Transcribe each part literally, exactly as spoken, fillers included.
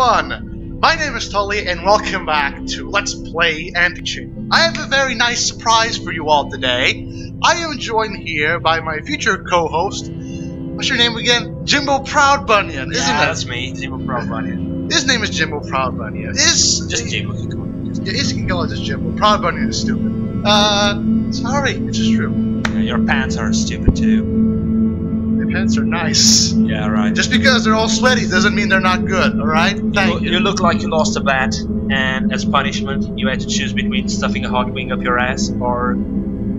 everyone! My name is Tully, and welcome back to Let's Play Antichamber. I have a very nice surprise for you all today. I am joined here by my future co-host, what's your name again? Jimbo Proud-Bunion, isn't yeah, it? That's me, Jimbo Proud-Bunion. His name is Jimbo Proud-Bunion. Is Just Jimbo can call him. Yeah, Izzy can call it just Jimbo. Proud-Bunion is stupid. Uh, sorry, it's just true. Yeah, your pants are stupid too. Pants are nice. Yeah, right. Just because they're all sweaty doesn't mean they're not good, alright? Thank you. You look like you lost a bet, and as punishment, you had to choose between stuffing a hot wing up your ass or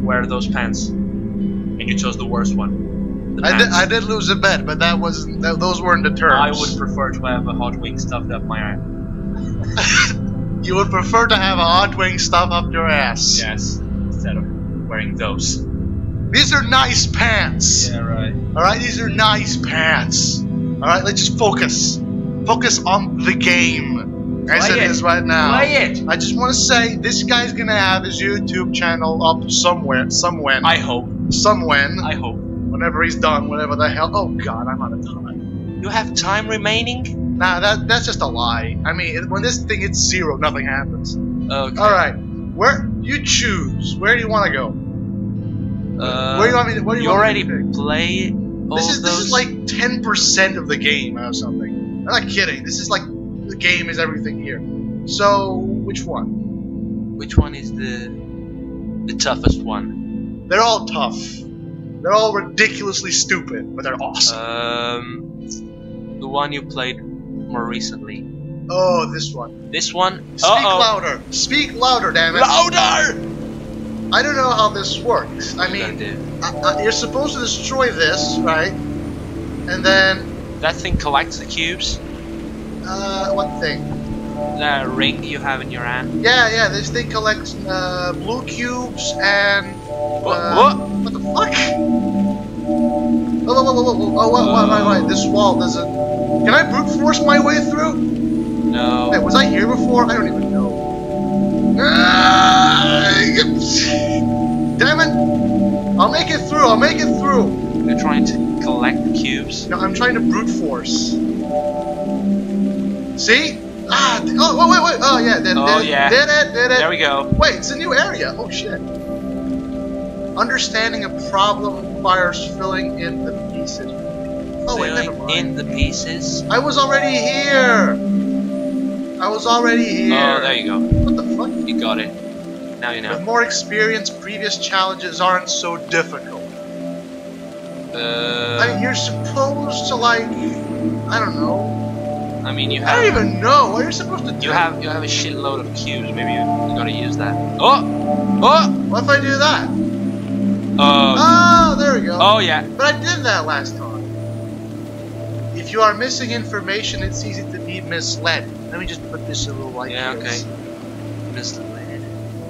wear those pants. And you chose the worst one. The I, did, I did lose a bet, but that wasn't, that, those weren't the terms. I would prefer to have a hot wing stuffed up my ass. You would prefer to have a hot wing stuffed up your ass? Yes, instead of wearing those. These are nice pants. Yeah, right. Alright, these are nice pants. Alright, let's just focus. Focus on the game. Play as it, it is right now. Play it. I just want to say, this guy's gonna have his YouTube channel up somewhere. Somewhere. I hope. Somewhere. I hope. Whenever he's done, whatever the hell. Oh god, I'm out of time. You have time remaining? Nah, that that's just a lie. I mean, when this thing hits zero, nothing happens. Okay. Alright, where you choose. Where do you want to go? Uh, where do you want me to, where do you, you want already me to play all this is, those? This is like ten percent of the game or something. I'm not kidding. This is like, the game is everything here. So, which one? Which one is the the toughest one? They're all tough. They're all ridiculously stupid, but they're awesome. Um, the one you played more recently. Oh, this one. This one? Speak uh-oh. louder. Speak louder, damn it. Louder! I don't know how this works. I mean, I, I, you're supposed to destroy this, right? And then... That thing collects the cubes? Uh, what thing? The ring you have in your hand. Yeah, yeah, this thing collects uh, blue cubes and... Uh, what? What the fuck? Oh, whoa, whoa, whoa, whoa. Oh, whoa, whoa, whoa, whoa. This wall doesn't... Can I brute force my way through? No. Wait, was I here before? I don't even know. Damn it! I'll make it through, I'll make it through! You're trying to collect the cubes? No, I'm trying to brute force. See? Ah! Oh, wait, wait, wait! Oh, yeah, did, oh, did, yeah. did it, did it! There we go. Wait, it's a new area! Oh, shit. Understanding a problem requires filling in the pieces. Oh, filling wait, never mind. in the pieces? I was already here! I was already here. Oh, there you go. What the fuck? You got it. Now you know. With more experience, previous challenges aren't so difficult. Uh... I mean, you're supposed to, like... I don't know. I mean, you have... I don't even know. What are you supposed to do? You have, you have a shitload of cubes. Maybe you, you gotta use that. Oh! Oh! What if I do that? Oh. Oh, there we go. Oh, yeah. But I did that last time. If you are missing information, it's easy to be misled. Let me just put this in a little light. Yeah, okay. Misled.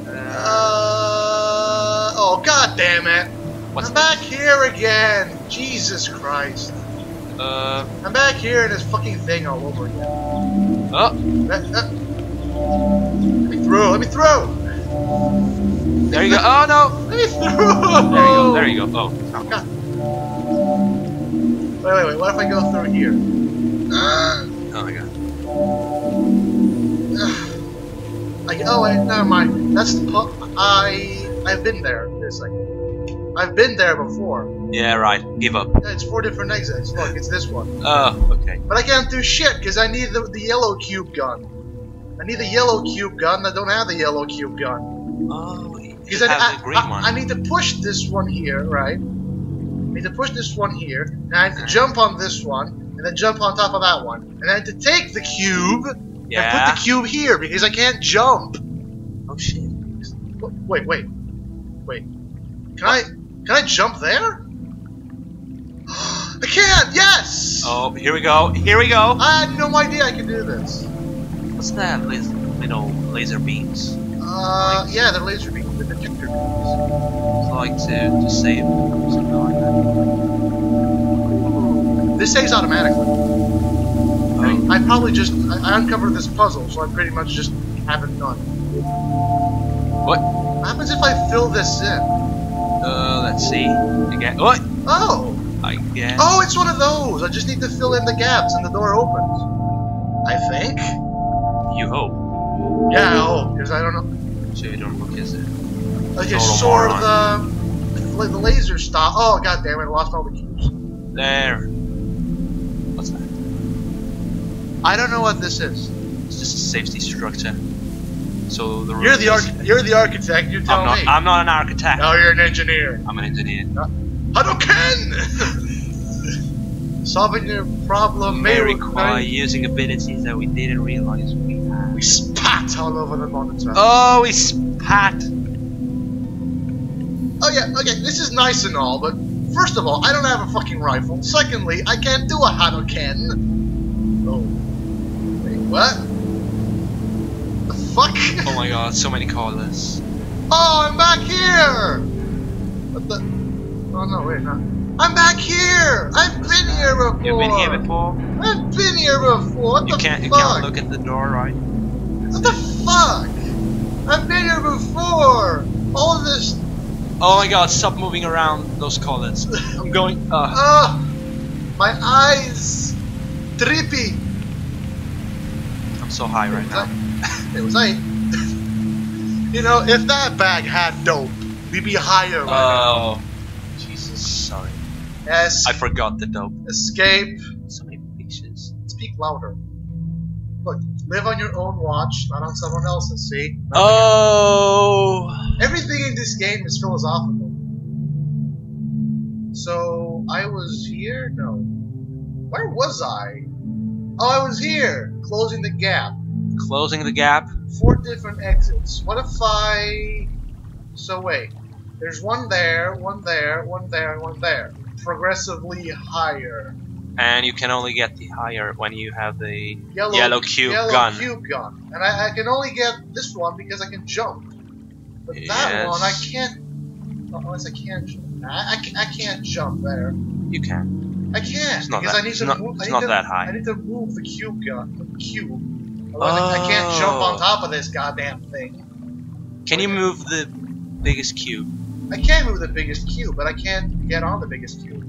Uh, uh, oh, god damn it! What's I'm this? back here again! Jesus Christ. Uh, I'm back here in this fucking thing all over again. Oh! That, that. Let me through! Let me through! There you go. Oh, no! Let me through! There you go, there you go. Oh, oh god. Wait, wait, wait, what if I go through here? Uh, oh my god. Uh, I, oh wait, never mind. That's the pub. I... I've been there. This, like, I've been there before. Yeah, right. Give up. Yeah, it's four different exits. Look, it's this one. Oh, okay. But I can't do shit, because I need the, the yellow cube gun. I need the yellow cube gun, I don't have the yellow cube gun. Oh, you have I, the green I, one. I, I need to push this one here, right? I need to push this one here, and I have to jump on this one, and then jump on top of that one. And I have to take the cube, yeah. and put the cube here, because I can't jump. Oh shit. Wait, wait. Wait. Can what? I can I jump there? I can't, yes! Oh, here we go, here we go. I had no idea I could do this. What's that, laser, little laser beams? Uh, like, yeah, they're laser beams, they're projector beams. It's like to, to save something like that. This saves automatically. Oh. I, mean, I probably just, I, I uncovered this puzzle, so I pretty much just haven't done. What? What happens if I fill this in? Uh, let's see. Again. What? Oh! I guess. Oh, it's one of those! I just need to fill in the gaps and the door opens. I think. You hope. Yeah, I hope, because I don't know. So you don't look, is it? Like a sort of the, like the laser stop. Oh, god damn it, I lost all the cubes. There. What's that? I don't know what this is. It's just a safety structure. So the you're the arch you're the architect. You tell I'm not, me. I'm not an architect. No, you're an engineer. I'm an engineer. Uh, Hadouken! Solving your problem may, may require using abilities that we didn't realize we had. We spat all over the monitor. Oh, we spat. Oh yeah. Okay, this is nice and all, but first of all, I don't have a fucking rifle. Secondly, I can't do a Hadouken. Oh. Wait, what? Fuck. Oh my god, so many callers. Oh, I'm back here! What the? Oh no, wait, not. I'm back here! I've been here before! You've been here before? I've been here before! What you the can't, fuck? You can't look at the door, right? What the fuck? I've been here before! All this. Oh my god, stop moving around those callers. I'm going. Uh. uh my eyes. Trippy. I'm so high right now. It was eight. You know, if that bag had dope, we'd be higher right oh. now. Oh, Jesus, sorry. Yes. I forgot the dope. Escape. So many pictures. Speak louder. Look, live on your own watch, not on someone else's. See? Nothing oh. Else. Everything in this game is philosophical. So I was here. No. Where was I? Oh, I was here, closing the gap. Closing the gap. Four different exits. What if I... So wait. There's one there, one there, one there, and one there. Progressively higher. And you can only get the higher when you have the yellow, yellow cube yellow gun. cube gun. And I, I can only get this one because I can jump. But yes. that one I can't... Unless I can't jump. I, I, I can't jump there. You can. I can't. It's not because that, I need to not, move, I need not to, that high. I need to move the cube gun. The cube. Oh. I can't jump on top of this goddamn thing. Can you move the biggest cube? I can't move the biggest cube, but I can't get on the biggest cube.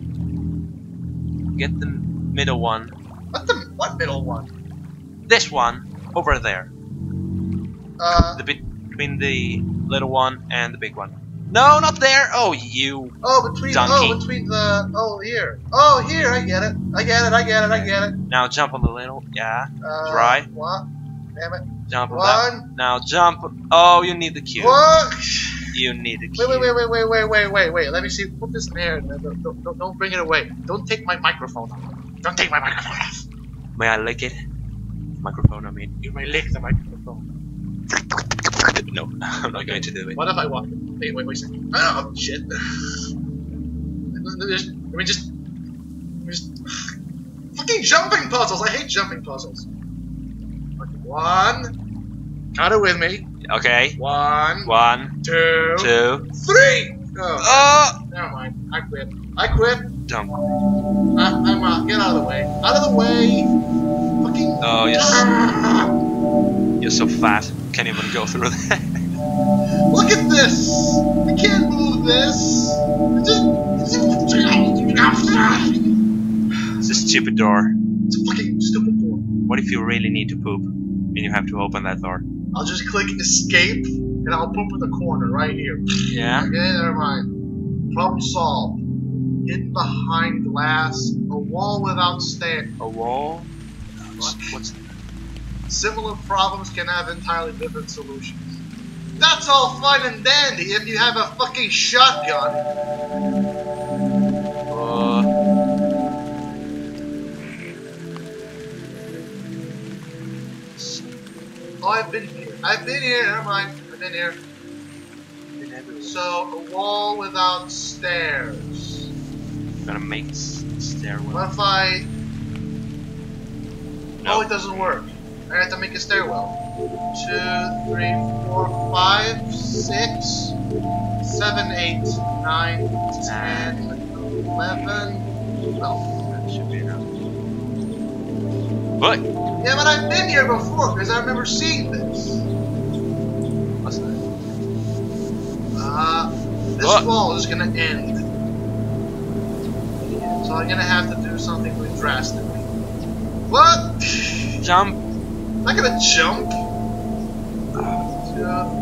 Get the middle one. What the? What middle one? This one over there. Uh. The bit between the little one and the big one. No, not there. Oh, you. Oh, between. Donkey. Oh, between the. Oh, here. Oh, here. I get it. I get it. I get it. I get it. Now jump on the little. Yeah. Uh, right. What? Damn it. Jump on that. Now jump. Oh, you need the cube. What? You need the cube. Wait, wait, wait, wait, wait, wait, wait, wait. Let me see. Put this in there. Don't, don't, don't bring it away. Don't take my microphone off. Don't take my microphone off. May I lick it? Microphone, I mean. You may lick the microphone. No, I'm not going to do it. What if I walk? Wait, wait, wait a second. Oh, shit. Just, I mean, just... just fucking jumping puzzles! I hate jumping puzzles. One. Count it with me. Okay. One. One. Two. Two. Three! Oh. Uh, never mind. I quit. I quit. Dumb. I, I'm out. Get out of the way. Out of the way! Fucking... Oh, yes. You're so fat, can't even go through that. Look at this! I can't move this! It's a stupid door. It's a fucking stupid door. What if you really need to poop and you have to open that door? I'll just click escape and I'll poop in the corner right here. Yeah? Okay, never mind. Problem solved. Hidden behind glass, a wall without stairs. A wall? What? What's that? Similar problems can have entirely different solutions. That's all fine and dandy if you have a fucking shotgun. Uh. Oh, I've been here. I've been here. Never mind. I've been here. So, a wall without stairs. I'm gonna make s stairwell. What if I... No. Oh, it doesn't work. I have to make a stairwell. Two, three, four, five, six, seven, eight, nine, ten, eleven, twelve. That should be enough. What? Yeah, but I've been here before because I remember seeing this. What's that? Uh, this what? wall is gonna end. So I'm gonna have to do something really drastic. What? Jump. I'm not gonna jump. Jump.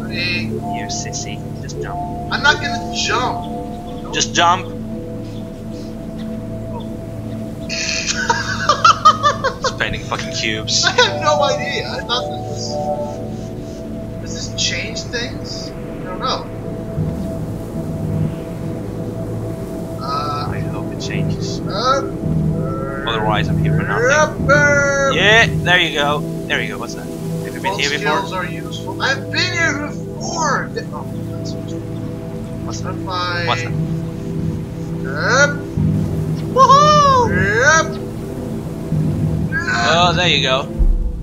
Three. You sissy. Just jump. I'm not gonna jump. Just jump. Just painting fucking cubes. I have no idea. I thought this was... Does this change things? I don't know. Changes. Otherwise, I'm here for nothing. Yeah, there you go. There you go. What's that? Have you been here before? Skills are useful. I've been here before. Oh, that's useful. What's that? My... What's that? Yep. Woohoo! Yep. Oh, there you go.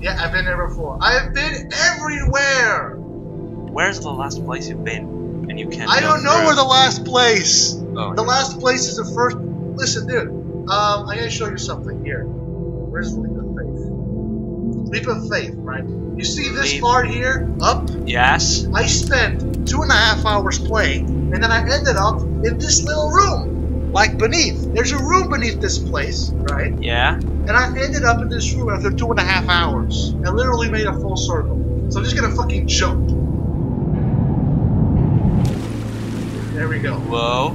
Yeah, I've been here before. I've been everywhere. Where's the last place you've been? And you can't. I don't know where the last place. Oh, the last place is the first. Listen, dude, um, I'm going to show you something here. Where's the leap of faith? Leap of faith, right? You see this leap. Part here? Up? Yes. I spent two and a half hours playing, and then I ended up in this little room, like beneath. There's a room beneath this place, right? Yeah. And I ended up in this room after two and a half hours. I literally made a full circle. So I'm just going to fucking jump. There we go. Whoa.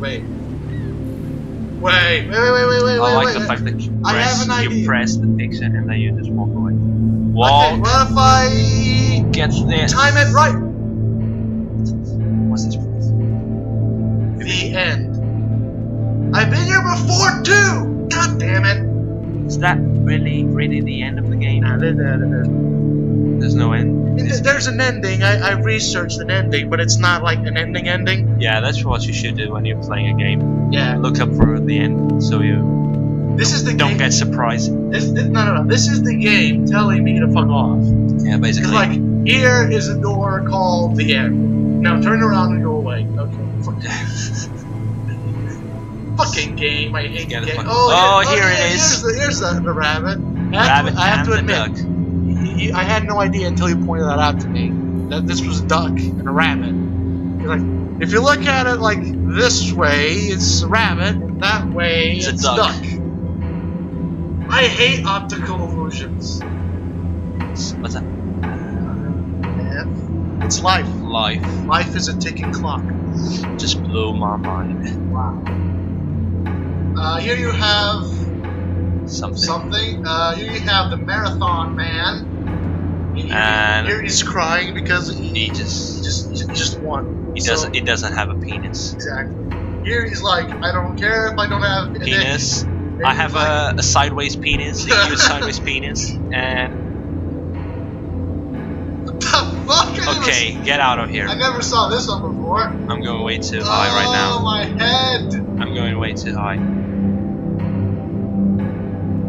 Wait. Wait, wait, wait, wait, wait, wait, I like wait, the wait. fact that you press, I have an idea. You press the pixel and then you just walk away. Walk. Okay, what if I get this? Time it right. What's this place? The end. I've been here before too! God damn it! Is that really, really the end of the game? Nah, nah, nah, nah, nah. There's no end. It, there's an ending. I, I researched an ending, but it's not like an ending ending. Yeah, that's what you should do when you're playing a game. Yeah. Look up for the end, so you. This is the don't game. get surprised. This, this no no no. This is the game telling me to fuck off. Yeah, basically. It's like here is a door called the end. Now turn around and go away. Okay. Fuck fucking game. I hate game. Fucking... Oh, oh, here, oh, here yeah, it is. Here's the, here's the, the rabbit. I have rabbit to, I have to admit. Duck. I had no idea until you pointed that out to me, that this was a duck and a rabbit. Like, if you look at it like this way, it's a rabbit, and that way, it's, it's a duck. duck. I hate optical illusions. What's that? Yeah. It's life. Life. Life is a ticking clock. Just blew my mind. Wow. Uh, here you have... Something. Something. Uh, here you have the Marathon Man. He, and here he's crying because he, he just he just he just won. He so, doesn't he doesn't have a penis. Exactly. Here he's like, I don't care if I don't have a penis. Then, I have like, a, a sideways penis. He used sideways penis and. What the fuck? Okay, never, get out of here. I never saw this one before. I'm going way too oh, high right now. Oh my head! I'm going way too high.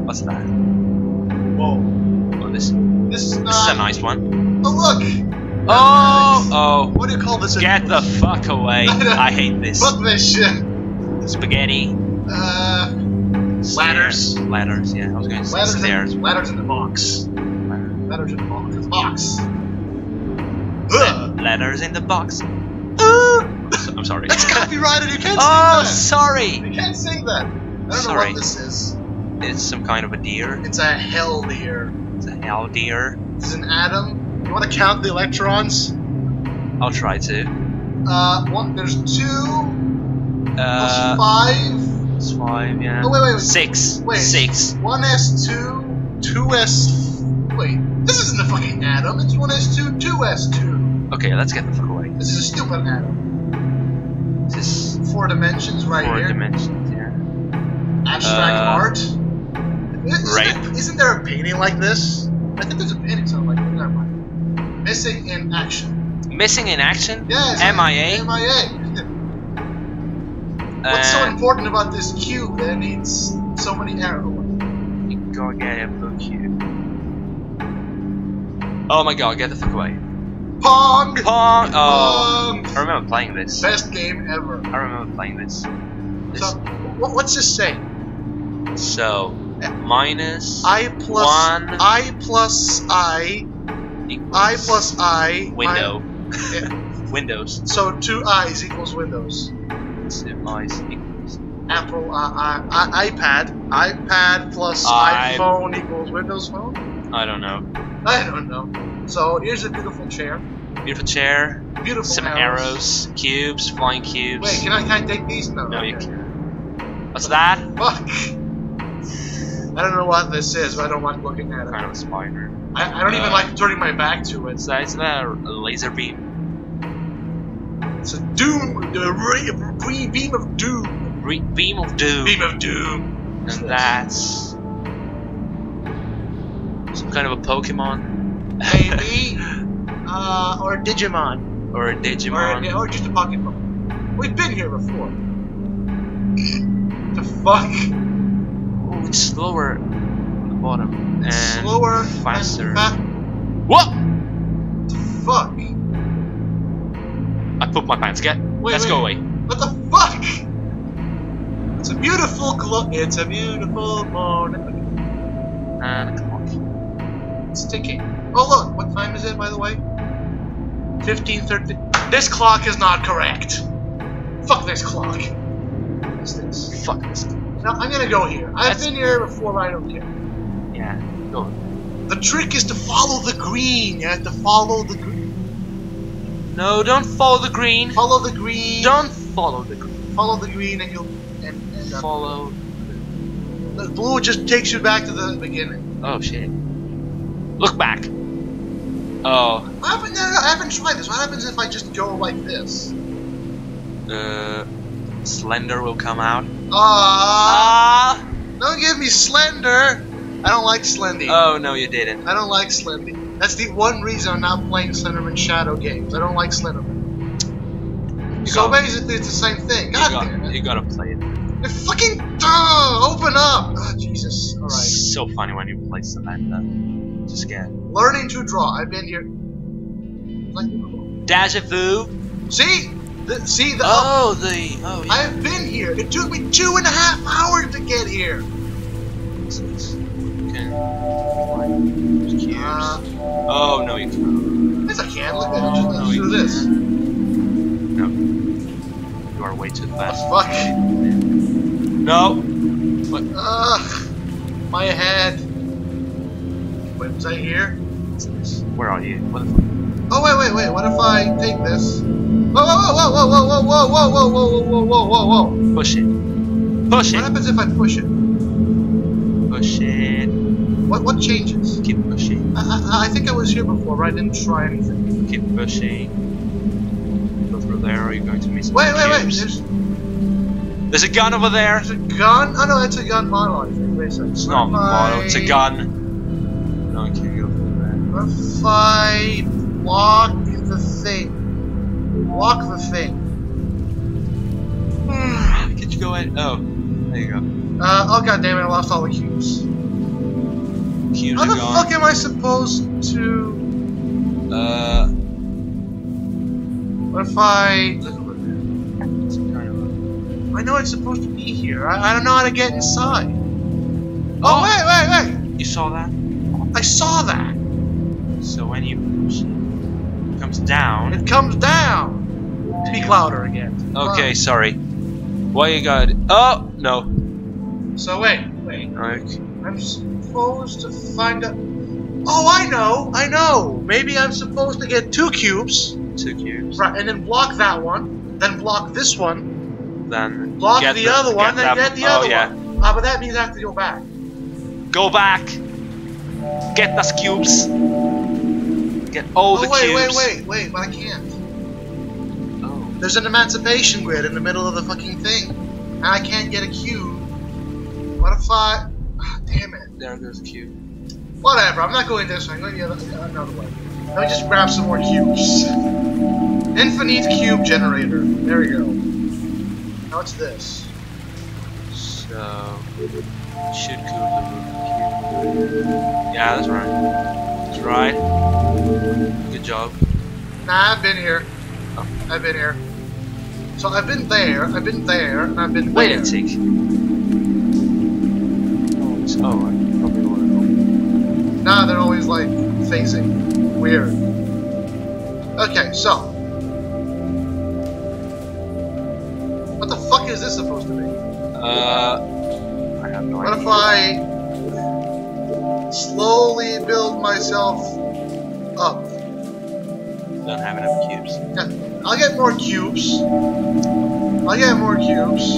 What's that? Whoa! Oh, this. This is, uh, this is a nice one. Oh look! Oh! Nice. Oh! What do you call this? Get the fuck away! I hate this. Fuck this shit! Spaghetti. Uh. Stairs. Ladders. Ladders. Yeah, I was going to say ladders stairs. In, ladders in the box. Ladders in the box. Box. Ugh. Ladders in the box. I'm sorry. That's copyrighted. You can't oh, sing that. Oh, sorry. You can't sing that. I don't sorry. know what this is. It's some kind of a deer. It's a hell deer. It's an owl deer. This is an atom. You want to count the electrons? I'll try to. Uh, one. There's two. Uh, plus five. It's five. Yeah. Oh wait, wait, wait. Six. Wait. Six. One S two. Two S. Wait. This isn't a fucking atom. It's one S two. Two S two. Okay, let's get the fuck away. This is a stupid atom. This is four dimensions right four here. Four dimensions. Yeah. Abstract uh, art. Isn't, right. there, isn't there a painting like this? I think there's a painting something like that. Never mind. Missing in action. Missing in action? Yes. M I A? M I A. Uh, What's so important about this cube that it needs so many arrows? You can go get a blue cube. Oh my god, get the fuck away. Pong! Pong! Oh. Pong. I remember playing this. Best game ever. I remember playing this. this. So, what's this say? So. Minus I plus one I plus I I plus I window I, yeah. Windows. So two I's equals Windows. Two I's equals Apple, uh, uh, uh, iPad. iPad plus I... iPhone equals Windows Phone? I don't know. I don't know. So here's a beautiful chair. Beautiful chair. Beautiful Some arrows. arrows. Cubes. Flying cubes. Wait, can I, can I take these? No, no okay. you can't. What's that? Fuck! I don't know what this is, but I don't like looking at it. Kind of a spider. I, I don't uh, even like turning my back to it. Is that, isn't that a laser beam? It's a doom, a re, beam of doom. Re, beam of doom. Beam of doom. And that's some kind of a Pokemon. Maybe, uh, or a Digimon. Or a Digimon. Or, or just a Pokemon. We've been here before. The fuck? Oh, it's slower on the bottom. And slower, faster. And fa what? The fuck? I pooped my pants. Get. Wait, Let's wait. go away. What the fuck? It's a beautiful clock. It's a beautiful morning. And a clock. It's ticking. Oh look, what time is it, by the way? Fifteen thirty. This clock is not correct. Fuck this clock. What's this? Fuck this. Now I'm gonna go here. I've That's... been here before. I don't care. Yeah. Go. The trick is to follow the green. You have to follow the green. No, don't follow the green. Follow the green. Don't follow the green. Follow the green and you'll and, and uh, follow. The blue just takes you back to the beginning. Oh shit. Look back. Oh. What happened? No, no, I haven't tried this. What happens if I just go like this? Uh, Slender will come out. Ah! Uh, don't give me Slender. I don't like Slendy. Oh no, you didn't. I don't like Slendy. That's the one reason I'm not playing Slenderman Shadow games. I don't like Slenderman. So basically, it's the same thing. God you damn it. You gotta play it. It fucking uh, open up. Oh, Jesus. All right. It's so funny when you play Samantha. Just again. Learning to draw. I've been here. Like, Deja vu. See, the, see the. Oh, up. the. Oh, yeah. I've been here. It took me two and a half hours to get here. Okay. Uh, oh no, you can't. Yes, I can. Look at it. Just no, do this. No. You are way too fast. Oh, fuck. No. What? Ugh. My head. Wait, was I here? Where are you? What the fuck? Oh wait, wait, wait. What if I take this? Whoa, whoa, whoa, whoa, whoa, whoa, whoa, whoa, whoa, whoa, whoa, whoa, whoa. Push it. Push it. What happens if I push it? Push it. What what changes? Keep pushing. I, I I think I was here before, but I didn't try anything. Keep pushing. Go through there, or are you going to miss? Wait, wait, wait! There's... There's a gun over there. There's a gun? Oh no, it's a gun model. I think. Wait a second. It's not a model. It's a gun. No, I can't go through there. What if I block the thing? Block the thing. Can you go in? Oh, there you go. Uh oh! God damn it! I lost all the cubes. How the gone. fuck am I supposed to? Uh. What if I? Look over there. I know it's supposed to be here. I, I don't know how to get inside. Oh, oh wait, wait, wait! You saw that? I saw that. So when you push it, it comes down. It comes down. Speak louder again. Okay, right. sorry. Why you got? Oh no. So wait, wait. Okay. I'm supposed to find a... Oh, I know! I know! Maybe I'm supposed to get two cubes. Two cubes. Right, and then block that one. Then block this one. Then block the, the other one. Then get the oh, other yeah. one. Ah, but that means I have to go back. Go back! Get those cubes! Get all oh, the wait, cubes. wait, wait, wait. But I can't. Oh. There's an emancipation grid in the middle of the fucking thing. And I can't get a cube. What if I... Damn it. There goes the cube. Whatever, I'm not going this way, I'm going the other, another way. Let me just grab some more cubes. Infinite cube generator. There we go. Now it's this. So... Should go to the cube. Yeah, that's right. That's right. Good job. Nah, I've been here. Oh. I've been here. So I've been there, I've been there, and I've been Wait there. Wait a Oh, I probably want to go. Nah, they're always like phasing. Weird. Okay, so. What the fuck is this supposed to be? Uh, I have no what idea. What if I slowly build myself up? Don't have enough cubes. Yeah, I'll get more cubes. I'll get more cubes.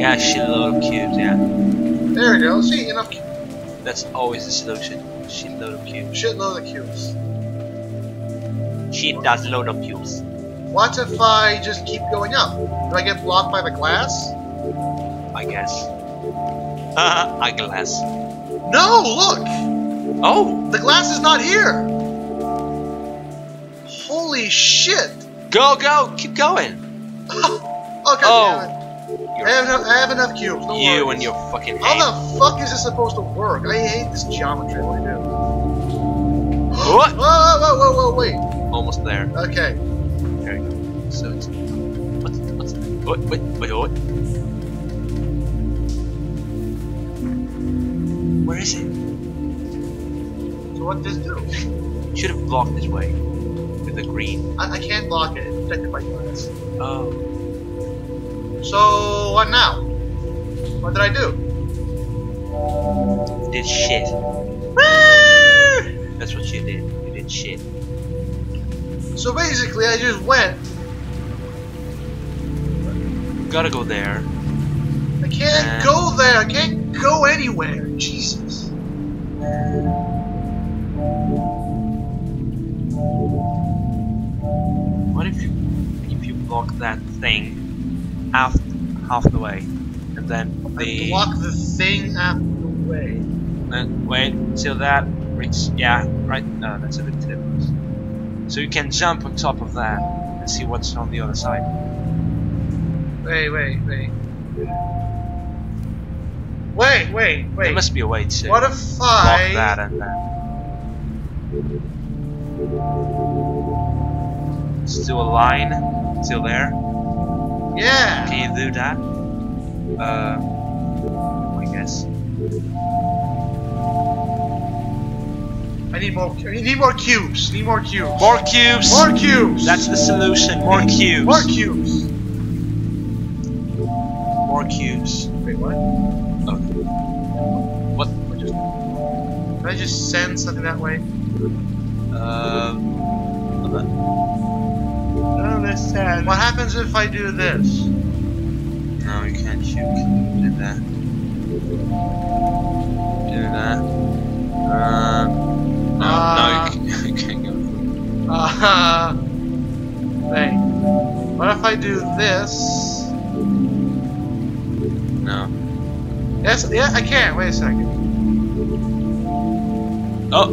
Yeah, shitload of cubes, yeah. There we go. See, enough cubes. That's always the solution. Shitload of cubes. Shitload of cubes. She does load of cubes. What if I just keep going up? Do I get blocked by the glass? I guess. Uh, I glass. No, look! Oh! The glass is not here! Holy shit! Go, go! Keep going! Okay, oh, damn it. I have enough, I have enough cubes. No you worries. And your fucking How aim. The fuck is this supposed to work? I hate this geometry. What do I do? What? Whoa, whoa, whoa, whoa, whoa, wait. Almost there. Okay. There you go. So it's... What? What's... What? What? What? What? Where is it? So what does this do? Should have blocked this way. With the green. I, I can't block it. It's protected by glass. Oh. So, what now? What did I do? Did shit. That's what you did. You did shit. So basically, I just went. Gotta go there. I can't and... go there. I can't go anywhere. Jesus. What if you if you block that thing half half the way, and then the I block the thing half the way, and wait till that. Reach, yeah, right. No, that's a bit dangerous. So you can jump on top of that and see what's on the other side. Wait, wait, wait. Wait, wait, wait. There must be a way to what if I... block that and then. Still a line, still there. Yeah. Can you do that? Uh, I guess. I need more. I need more cubes. I need more cubes. More cubes. More cubes. That's the solution. More cubes. More cubes. More cubes. Wait, what? Okay. What? What just? Can I just send something that way? Um. No, that's sad. What happens if I do this? No, you can't shoot. Do that. Do that. Um. No, uh, no, you can't go through. Uh, wait. What if I do this? No. Yes, yeah, I can. Wait a second. Oh. Oh,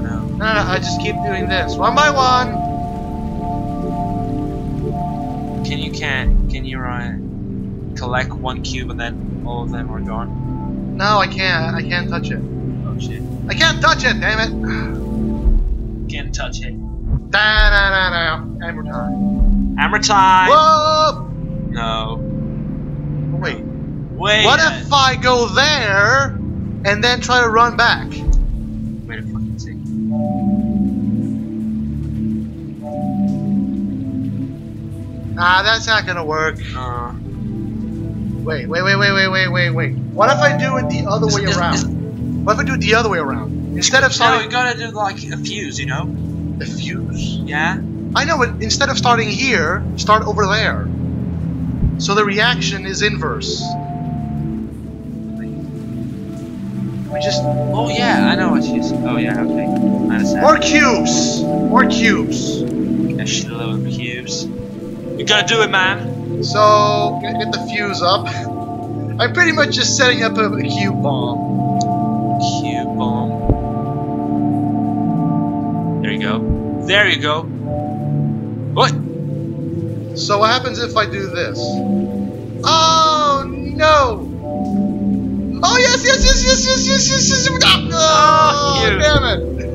no. No, no, I just keep doing this. One by one. Can you, can, can you, uh, collect one cube and then all of them are gone? No, I can't. I can't touch it. Oh, shit. I can't touch it, damn it! Can't touch it. Da da da da. Hammer time. Hammer time. Whoa! No. Wait. Wait. What a... if I go there and then try to run back? Wait a fucking second. Nah, that's not gonna work. Uh. Wait, wait, wait, wait, wait, wait, wait, wait. What if I do it the other is, way is, around? Is, What if I do it the other way around? Instead of starting... No, you gotta do like a fuse, you know? A fuse? Yeah. I know, but instead of starting here, start over there. So the reaction is inverse. We just... Oh yeah, I know what you said. Oh yeah, okay. I understand. More cubes! More cubes! A shitload of cubes. You gotta do it, man! So, gonna get the fuse up. I'm pretty much just setting up a, a cube bomb. Cube bomb. There you go. There you go. What? So what happens if I do this? Oh no! Oh yes, yes, yes, yes, yes, yes, yes, yes, yes. Oh, oh damn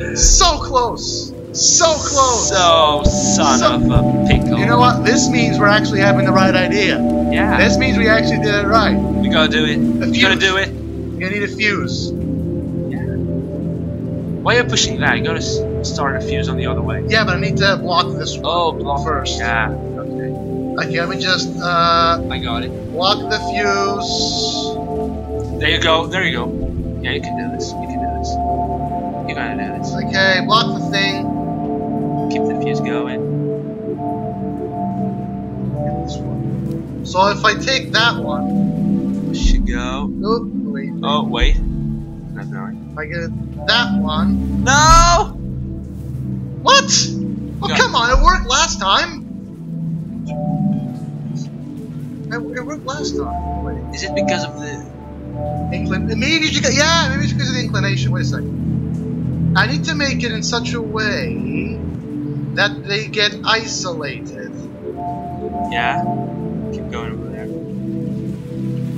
it! So close. So close. So son so, of a pickle. You know what? This means we're actually having the right idea. Yeah. This means we actually did it right. We gotta do it. We gotta do it. You need a fuse. Why are you pushing that? You gotta start a fuse on the other way. Yeah, but I need to block this one. Oh, block first. Yeah, okay. Okay, let me just, uh... I got it. Block the fuse. There you go, there you go. Yeah, you can do this, you can do this. You gotta do this. Okay, block the thing. Keep the fuse going. So if I take that one... It should go... Oop, wait. Oh, wait. Not going. If I get that one... No! What? Oh, come on, it worked last time! It worked last time. Wait. Is it because of the... Inclination? Maybe you got... Yeah, maybe it's because of the inclination. Wait a second. I need to make it in such a way... that they get isolated. Yeah? Keep going over there.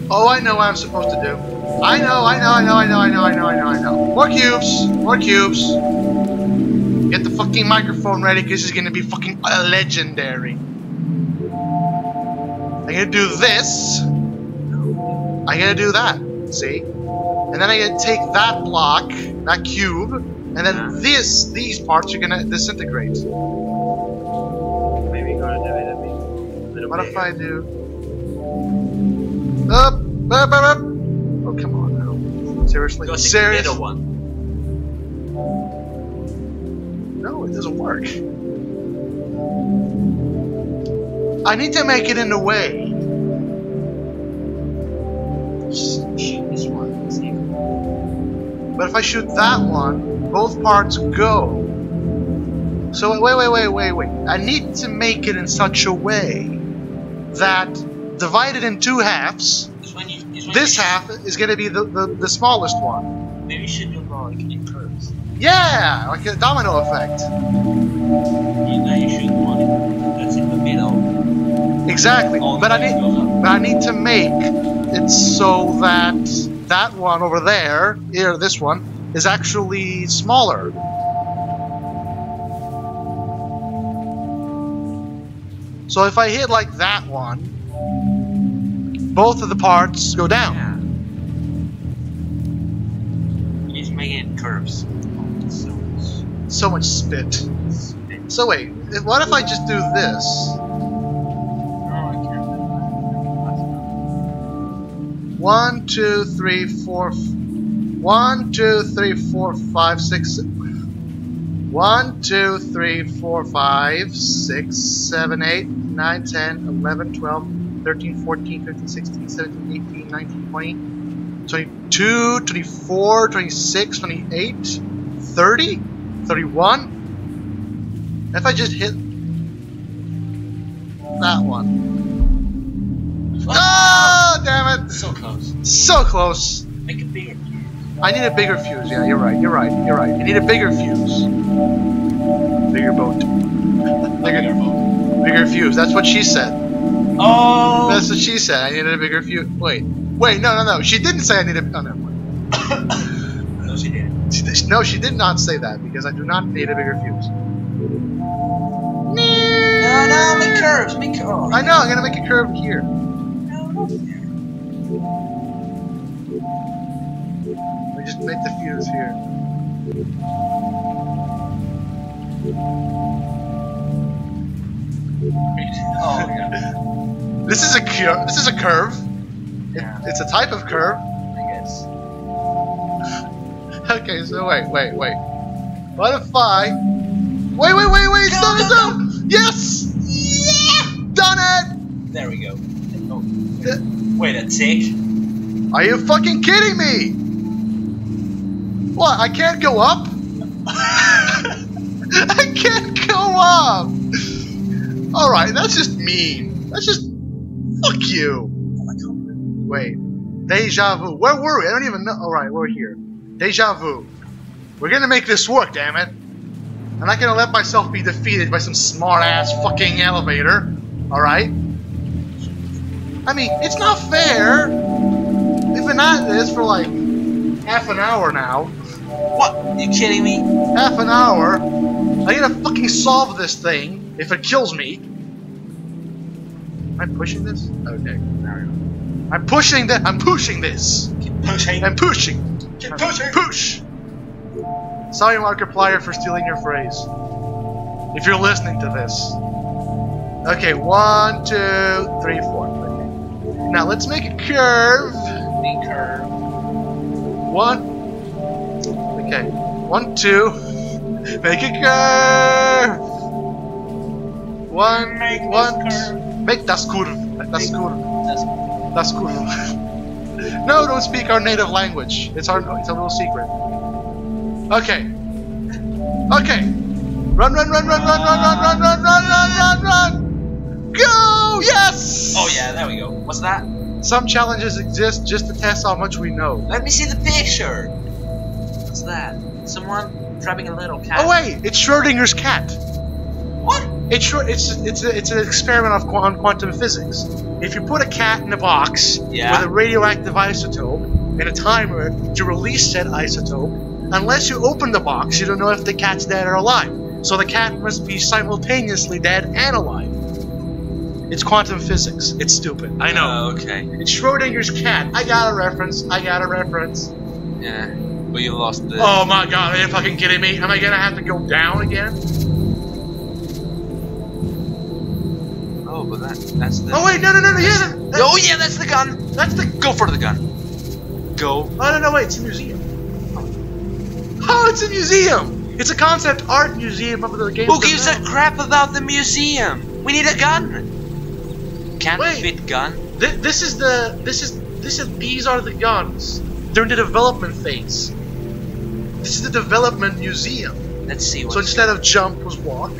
Oh, I know what I'm supposed to do. I know, I know, I know, I know, I know, I know, I know, I know. More cubes! More cubes! Get the fucking microphone ready, because it's gonna be fucking legendary. I gotta do this. I gotta do that. See? And then I gotta take that block, that cube, and then this, these parts are gonna disintegrate. Maybe you gotta do it a little bit. What if I do? Up, up, up, up. Oh, come on now. Seriously? Go serious? The middle one. No, it doesn't work. I need to make it in a way. This one. But if I shoot that one, both parts go. So wait, wait, wait, wait, wait. I need to make it in such a way that divided in two halves, it's when you, it's when this half is going to be the, the, the smallest one. Maybe you should do more like in curves. Yeah, like a domino effect. You know you should want it that's in the middle. Exactly, but I need, but I need to make it so that that one over there, here, this one, is actually smaller. So if I hit like that one, both of the parts go down. You just make it curves. So much spit. So wait, what if I just do this? One, two, three, four. One, two, three, four, five, six. One, two, three, four, five, six, seven, eight, nine, ten, eleven, twelve, thirteen, fourteen, fifteen, sixteen, seventeen, eighteen, nineteen, twenty, twenty-two, twenty-four, twenty-six, twenty-eight, thirty, thirty-one. If I just hit that one. Ah! Damn it! So close. So close. Make a bigger fuse. I need a bigger fuse. Yeah, you're right. You're right. You're right. I need a bigger fuse. Bigger boat. Bigger, bigger boat. Bigger fuse. That's what she said. Oh. That's what she said. I needed a bigger fuse. Wait. Wait. No. No. No. She didn't say I needed. A... Oh no. No, she didn't. She did... No, she did not say that because I do not need a bigger fuse. No. No. Make curves. Make curves. I know. I'm gonna make a curve here. No. We just make the fuse here. Oh my god. This is a cure. This is a curve. It, yeah. It's a type of curve. I guess. Okay, so wait, wait, wait. What if I? Wait, wait, wait, wait! Stop! Stop! Yes! Yeah! Done it! There we go. Oh, there. Wait a tick. Are you fucking kidding me? What? I can't go up? I can't go up! Alright, that's just mean. That's just... Fuck you! Oh my god. Wait. Deja vu. Where were we? I don't even know. Alright, we're here. Deja vu. We're gonna make this work, damn it. I'm not gonna let myself be defeated by some smart-ass fucking elevator. Alright? I mean, it's not fair! We've been at this for like half an hour now. What? Are you kidding me? Half an hour? I gotta fucking solve this thing if it kills me. Am I pushing this? Okay. I'm pushing that. I'm pushing this. Keep pushing. I'm pushing. Keep pushing. Push. Sorry, Markiplier, for stealing your phrase. If you're listening to this, Okay, one, two, three, four. Okay. Now let's make a curve. The curve. One. Okay. One, two. Make a curve. One, make one. This curve. Make das curve. Das curve. Das curve. No, don't speak our native language. It's our, it's a little secret. Okay. Okay. Run, run, run, run, run, run, run, run, run, run, run, run, run! Go! Yes! Oh yeah, there we go. What's that? Some challenges exist just to test how much we know. Let me see the picture! What's that? Someone trapping a little cat. Oh wait! It's Schrödinger's cat! What? It's it's it's a, it's an experiment of, on quantum physics. If you put a cat in a box yeah. with a radioactive isotope and a timer to release said isotope, unless you open the box, you don't know if the cat's dead or alive. So the cat must be simultaneously dead and alive. It's quantum physics. It's stupid. I know. Oh, okay. It's Schrödinger's cat. I got a reference. I got a reference. Yeah, but you lost the... Oh my god, are you fucking kidding me? Am I gonna have to go down again? Oh, but that, that's the... Oh wait, no, no, no, no, yeah! That, oh yeah, that's the gun! That's the... Go for the gun. Go. Oh, no, no, wait, it's a museum. Oh, it's a museum! It's a concept art museum of the game. Who gives a crap about the museum? We need a gun. Can't fit gun. Th this is the this is this is these are the guns. They're in the development phase. This is the development museum. Let's see. What's so instead here. of jump was walk.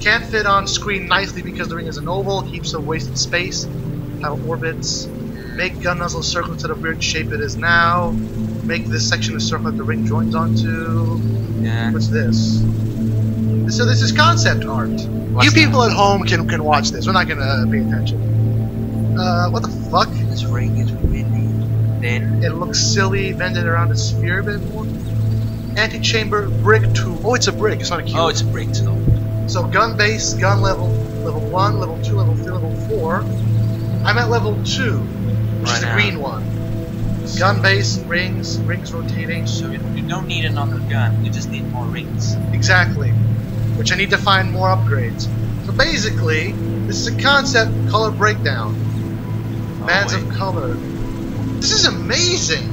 Can't fit on screen nicely because the ring is an oval. Keeps a wasted space. Have orbits. Make gun nozzle circle to the weird shape it is now. Make this section a circle that the ring joins onto. Yeah. What's this? So this is concept art. What's you people that? at home can can watch this. We're not gonna pay attention. Uh, what the fuck? This ring is really thin. It looks silly, bended around a sphere a bit more. Antichamber brick tool. Oh, it's a brick. It's not a cube. Oh, it's a brick tool. So gun base, gun level, level one, level two, level three, level four. I'm at level two, which right is the now. green one. Gun base, rings, rings rotating. So you, you don't need another gun, you just need more rings. Exactly. Which I need to find more upgrades. So basically, this is a concept color breakdown. Oh, bands wait. of color. This is amazing!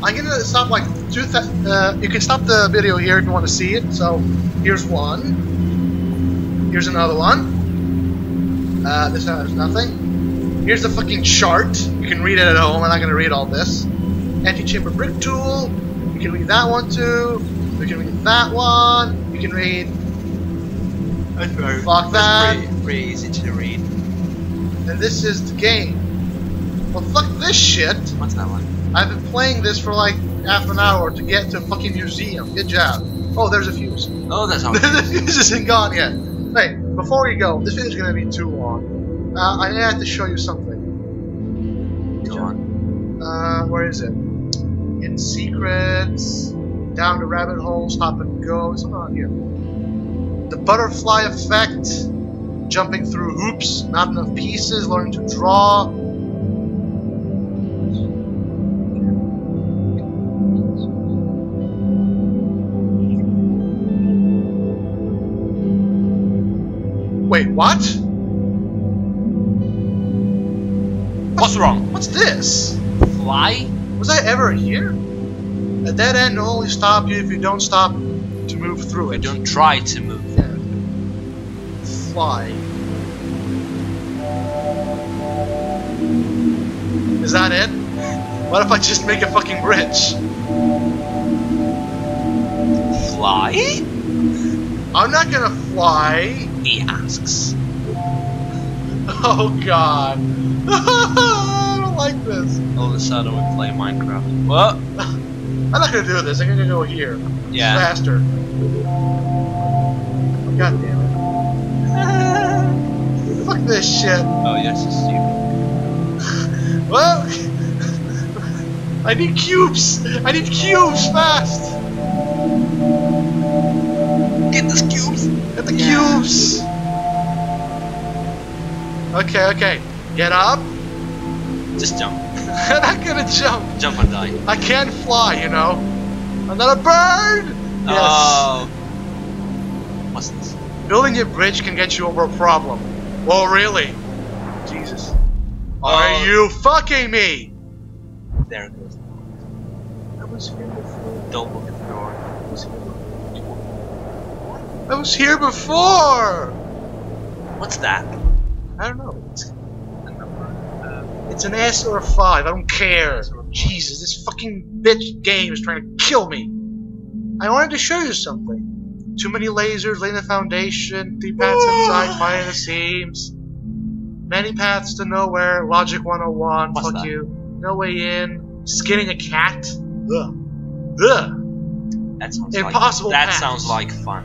I'm gonna stop like two thousand. Uh, you can stop the video here if you want to see it. So here's one. Here's another one. Uh, this time there's nothing. Here's the fucking chart. You can read it at home. I'm not gonna read all this. Antichamber brick tool. You can read that one too. You can read that one. You can read. That's very, Fuck that's that. Pretty, pretty easy to read. And this is the game. Well, fuck this shit. What's that one? I've been playing this for like half an hour to get to a fucking museum. Good job. Oh, there's a fuse. Oh, that's how. The fuse isn't gone yet. Wait, hey, before we go, this video's gonna be too long. Uh, I have to show you something. Go on. Uh, where is it? In secrets, down the rabbit hole, stop and go. Something on here. The butterfly effect, jumping through hoops, not enough pieces, learning to draw. Wait, what? What's wrong? What's this? Fly? Was I ever here? A dead end will only stop you if you don't stop to move through it. You don't try to move. Yeah. Fly. Is that it? What if I just make a fucking bridge? Fly? I'm not gonna fly. He asks. Oh god. I don't like this. All of a sudden we play Minecraft. What? I'm not gonna do this, I'm gonna go here. Yeah. Faster. God damn it. Fuck this shit. Oh, yes, it's stupid. Well, I need cubes! I need cubes fast! Get the cubes! Get the yeah. cubes! Okay, okay. Get up. Just jump. I'm not gonna jump. Jump and die. I can't fly, you know. I'm not a bird. Yes. Oh. What's this? Building a bridge can get you over a problem. Oh, really? Jesus. Are uh, you fucking me? There it goes. I was here before. Don't look at the door. I was here before. I was here before! What's that? I don't know. It's a number. Uh, it's an S or a five. I don't care. Jesus, this fucking bitch game is trying to kill me. I wanted to show you something. Too many lasers laying the foundation. Three paths inside, fire the seams. Many paths to nowhere. Logic one oh one. What's fuck that? You. No way in. Skinning a cat. Ugh. Ugh. That sounds impossible. Like, that paths. Sounds like fun.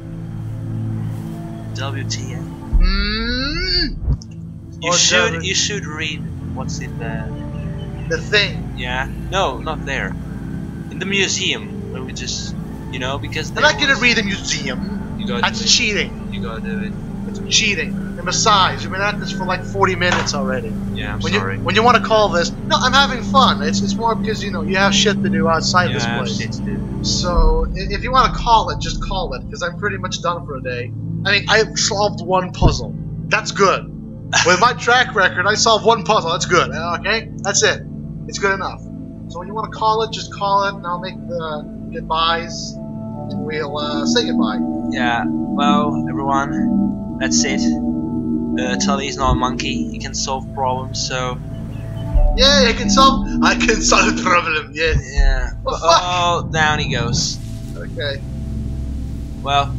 W T F? Mm. You or should. German. You should read what's in the. The thing. Yeah. No, not there. In the museum. Where we just. You know, because they're not gonna read the museum. You gotta That's do it. cheating. You gotta do it. That's cheating. And besides, you've been at this for like forty minutes already. Yeah, I'm when sorry. You, when you want to call this, no, I'm having fun. It's it's more because you know you have shit to do outside yeah, this place. Shit to do. So if you want to call it, just call it, because I'm pretty much done for a day. I mean, I've solved one puzzle. That's good. With my track record, I solved one puzzle. That's good. Okay, that's it. It's good enough. So when you want to call it, just call it, and I'll make the. Goodbyes, and we'll uh, say goodbye. Yeah, well, everyone, that's it. Uh, Tully's not a monkey, he can solve problems, so. Yeah, he can solve. I can solve a problem, yes. Yeah. Oh, fuck. Oh, down he goes. Okay. Well.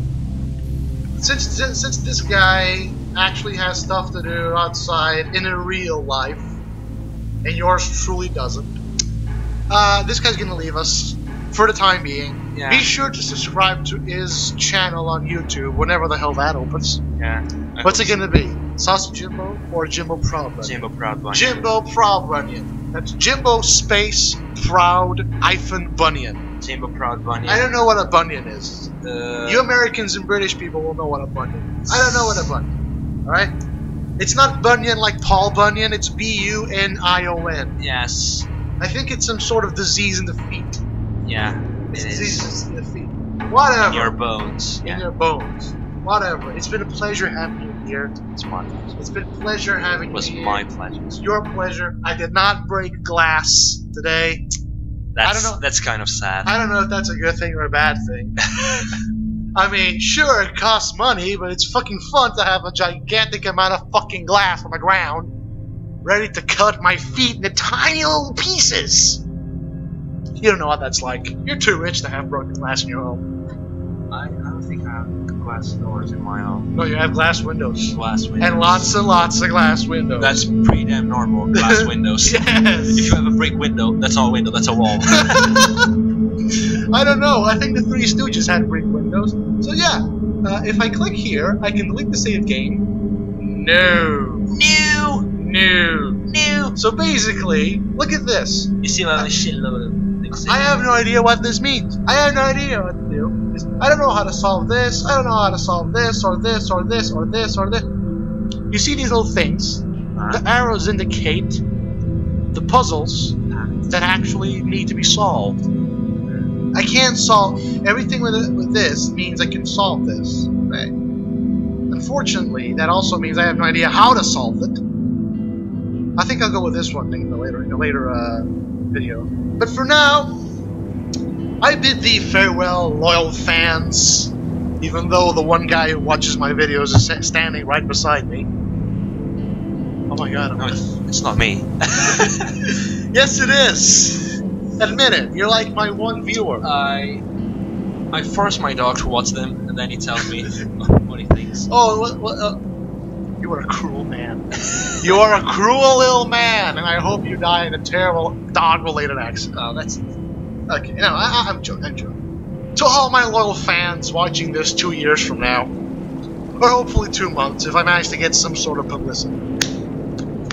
Since, since, since this guy actually has stuff to do outside in a real life, and yours truly doesn't, uh, this guy's gonna leave us. For the time being, yeah. Be sure to subscribe to his channel on YouTube whenever the hell that opens. Yeah. I What's it gonna be? Sausage Jimbo or Jimbo Proud-Bunion? Jimbo Proud-Bunion. Jimbo Proud-Bunion. That's Jimbo space Proud hyphen Bunion. Jimbo Proud-Bunion. I don't know what a bunion is. Uh, you Americans and British people will know what a bunion is. I don't know what a bunion. All right. It's not bunion like Paul Bunyan. It's B U N I O N. Yes. I think it's some sort of disease in the feet. Yeah, it's it diseases in the feet. Whatever. In your bones. In yeah. your bones. Whatever. It's been a pleasure having you here. It's my pleasure. It's been a pleasure having you here. It was my pleasure. It's your pleasure. I did not break glass today. That's, I don't know. That's kind of sad. I don't know if that's a good thing or a bad thing. I mean, sure, it costs money, but it's fucking fun to have a gigantic amount of fucking glass on the ground, ready to cut my feet into tiny little pieces. You don't know what that's like. You're too rich to have broken glass in your home. I, I don't think I have glass doors in my home. No, you have glass windows. Glass windows. And lots and lots of glass windows. That's pretty damn normal, glass windows. Yes. If you have a brick window, that's not a window, that's a wall. I don't know. I think the Three Stooges had brick windows. So yeah, uh, if I click here, I can delete the save game. No. No. No. No. So basically, look at this. You see all this shitload of... I have no idea what this means. I have no idea what to do. I don't know how to solve this. I don't know how to solve this or this or this or this or this. You see these little things? The arrows indicate the puzzles that actually need to be solved. I can't solve everything with this means I can solve this. Right? Unfortunately, that also means I have no idea how to solve it. I think I'll go with this one in the later in the later uh, video. But for now, I bid thee farewell, loyal fans, even though the one guy who watches my videos is standing right beside me. Oh my god. No, it's not me. Yes, it is. Admit it. You're like my one viewer. I I force my dog to watch them, and then he tells me what he thinks. Oh, what, what, uh, you are a cruel man. You are a cruel little man, and I hope you die in a terrible dog-related accident. Oh, that's... Okay, no, I, I'm joking, I'm joking. To all my loyal fans watching this two years from now, or hopefully two months, if I manage to get some sort of publicity,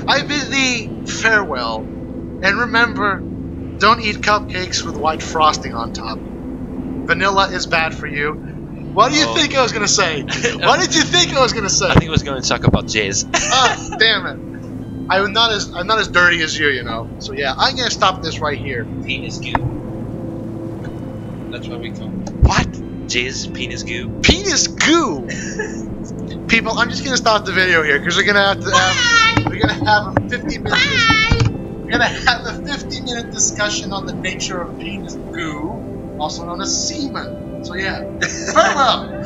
I bid thee farewell, and remember, don't eat cupcakes with white frosting on top. Vanilla is bad for you. What do you oh. think I was going to say? What did you think I was going to say? I think I was going to talk about jizz. Ah, oh, damn it. I'm not, as, I'm not as dirty as you, you know. So yeah, I'm going to stop this right here. He is good. Uh, that's what we call it. What? Jizz, penis goo. Penis goo! People, I'm just gonna stop the video here because we're gonna have to have Bye. we're gonna have a fifty minute Bye. we're gonna have a fifty minute discussion on the nature of penis goo, also known as semen. So yeah. Farewell!